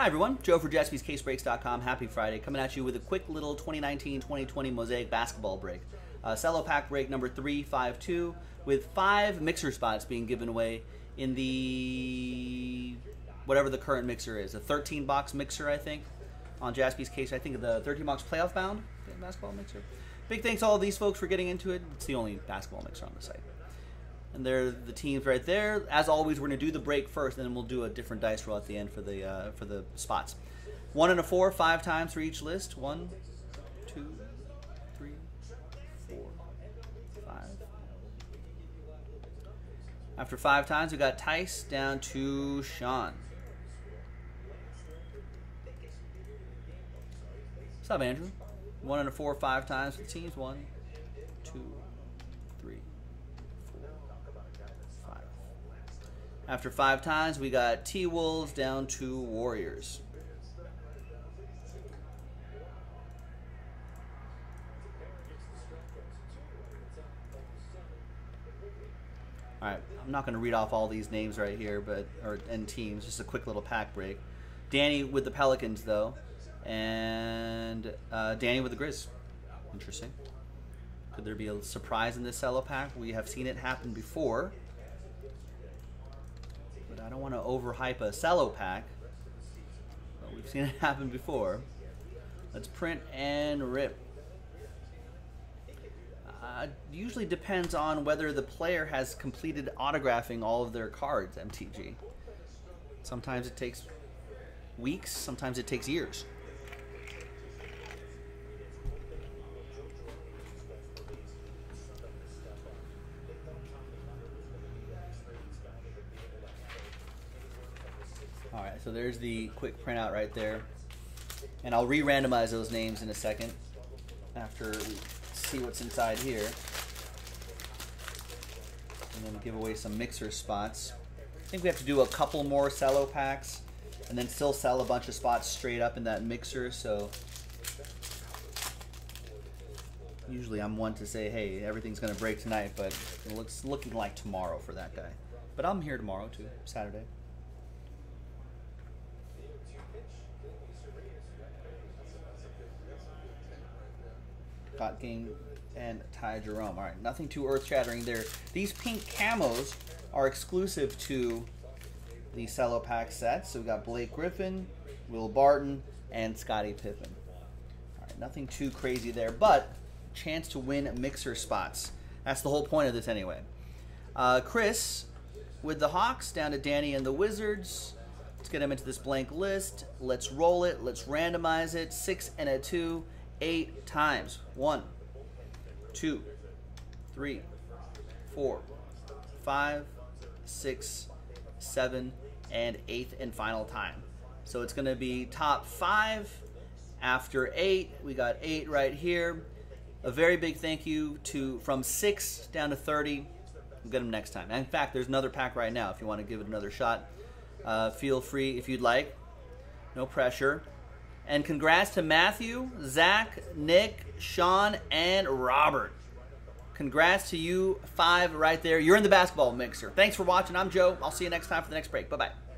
Hi everyone, Joe for JaspysCaseBreaks.com. Happy Friday, coming at you with a quick little 2019-2020 Mosaic basketball break. Cello pack break number 352 with 5 mixer spots being given away in the whatever the current mixer is, a 13-box mixer I think. On Jaspys Case, I think the 13-box playoff bound basketball mixer. Big thanks to all of these folks for getting into it. It's the only basketball mixer on the site. And they're the teams right there. As always, we're going to do the break first, and then we'll do a different dice roll at the end for the spots. 1 and a 4, 5 times for each list. 1, 2, 3, 4, 5. After 5 times, we got Tice down to Sean. What's up, Andrew? 1 and a 4, 5 times for the teams. 1, 2, 3, 4, 5. After 5 times, we got T-Wolves down to Warriors. All right, I'm not going to read off all these names right here, but and teams. Just a quick little pack break. Danny with the Pelicans, though. And Danny with the Grizz. Interesting. Could there be a surprise in this cello pack? We have seen it happen before, but I don't want to overhype a cello pack. But we've seen it happen before. Let's print and rip. Usually depends on whether the player has completed autographing all of their cards. MTG. Sometimes it takes weeks. Sometimes it takes years. All right, so there's the quick printout right there. And I'll re-randomize those names in a second after we see what's inside here. And then give away some mixer spots. I think we have to do a couple more cello packs and then still sell a bunch of spots straight up in that mixer, so usually I'm one to say, hey, everything's gonna break tonight, but it looks looking like tomorrow for that guy. But I'm here tomorrow too, Saturday. Got Game and Ty Jerome. All right, nothing too earth-shattering there. These pink camos are exclusive to the cello pack set. So we got Blake Griffin, Will Barton, and Scottie Pippen. All right, nothing too crazy there, but chance to win mixer spots. That's the whole point of this anyway. Chris with the Hawks down to Danny and the Wizards. Let's get him into this blank list. Let's roll it. Let's randomize it. 6 and a 2. 8 times. 1, 2, 3, 4, 5, 6, 7, and 8th and final time. So it's going to be top 5 after 8. We got 8 right here. A very big thank you to from 6 down to 30. We'll get them next time. And in fact, there's another pack right now if you want to give it another shot. Feel free if you'd like. No pressure. And congrats to Matthew, Zach, Nick, Sean, and Robert. Congrats to you 5 right there. You're in the basketball mixer. Thanks for watching. I'm Joe. I'll see you next time for the next break. Bye-bye.